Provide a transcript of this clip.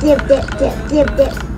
dip, dip, dip, dip, dip.